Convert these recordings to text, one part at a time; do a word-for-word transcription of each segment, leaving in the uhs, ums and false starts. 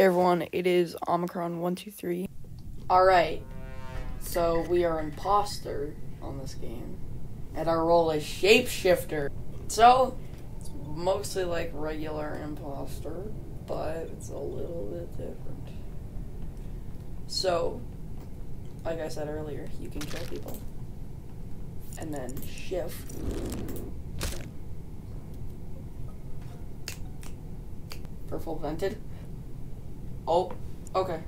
Hey everyone, it is Omicron one two three. Alright, so we are imposter on this game, and our role is Shapeshifter. So, it's mostly like regular imposter, but it's a little bit different. So, like I said earlier, you can kill people. And then shift. Purple vented. Oh, okay.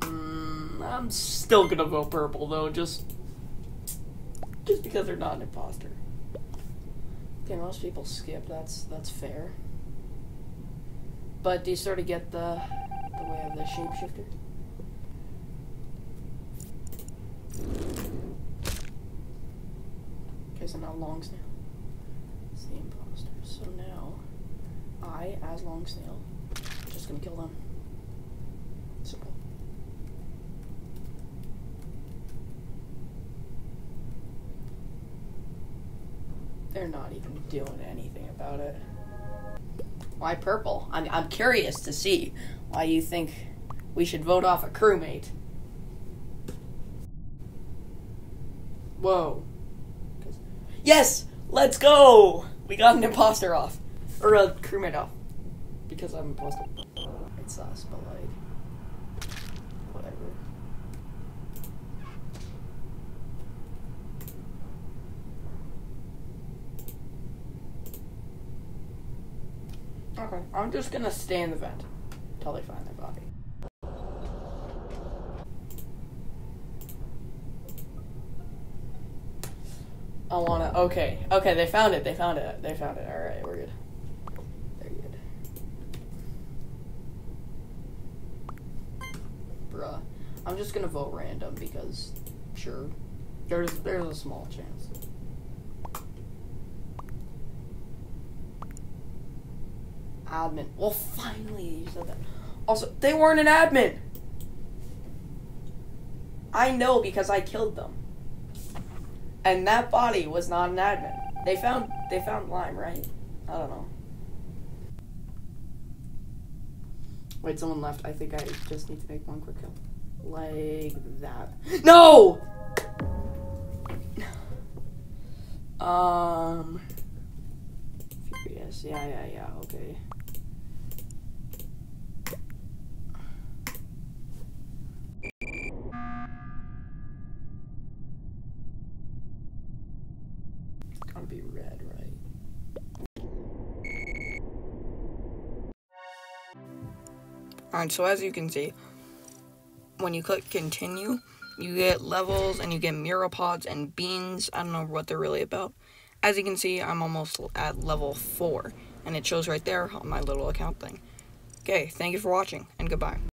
Mm, I'm still gonna vote purple though, just just because they're not an imposter. Okay, most people skip. That's that's fair. But do you sort of get the the way of the shapeshifter? Okay, so now longs now. It's the imposter. So now. I, as Long Snail, I'm just gonna kill them. Simple. They're not even doing anything about it. Why purple? I'm, I'm curious to see why you think we should vote off a crewmate. Whoa. Yes! Let's go! We got an imposter off. Or a crewmate off. Because I'm imposter. It's us, but like. Whatever. Okay, I'm just gonna stay in the vent until they find their body. I wanna. Okay, okay, they found it, they found it, they found it. Alright, we're good. Bruh. I'm just gonna vote random because, sure, there's there's a small chance. Admin. Well, finally you said that. Also, they weren't an admin. I know because I killed them. And that body was not an admin. They found they found Lime, right? I don't know. Wait, someone left. I think I just need to make one quick kill. Like that. No! um. Furious. Yeah, yeah, yeah. Okay. It's gotta be red, right? Alright, so as you can see, when you click continue, you get levels and you get mira pods and beans. I don't know what they're really about. As you can see, I'm almost at level four, and it shows right there on my little account thing. Okay, thank you for watching, and goodbye.